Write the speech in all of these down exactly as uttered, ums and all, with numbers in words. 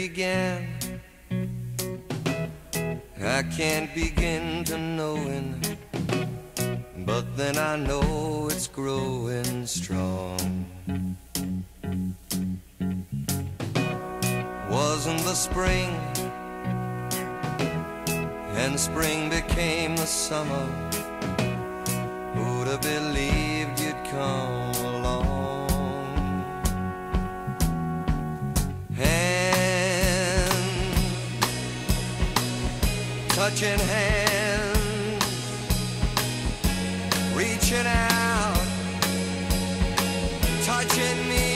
began. I can't begin to knowing, but then I know it's growing strong. Wasn't the spring, and spring became the summer. Who'd have believed you'd come along? Hands, touching hands, reaching out, touching me,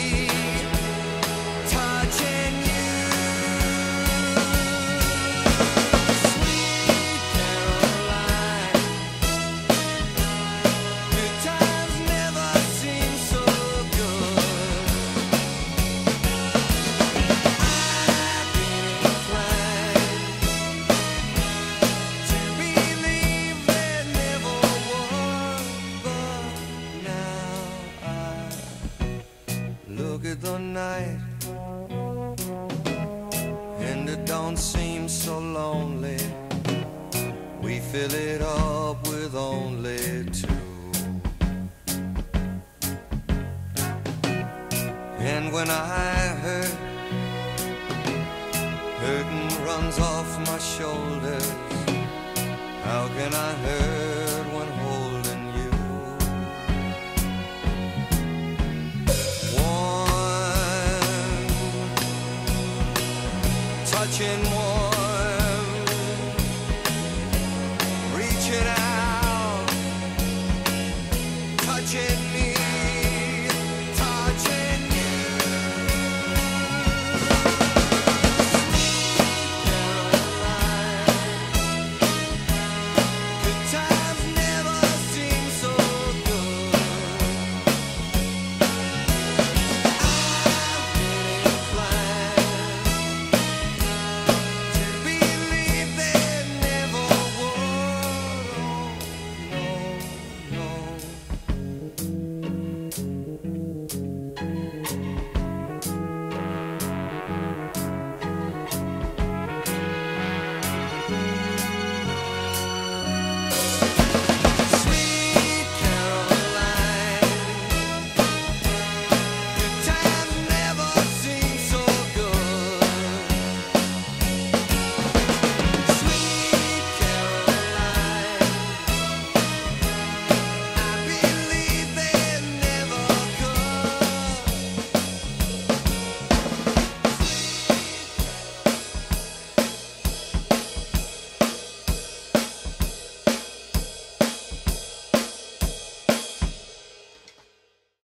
touching you. The night, and it don't seem so lonely. We fill it up with only two. And when I hurt, hurting runs off my shoulders. How can I hurt when holding you? Touching one.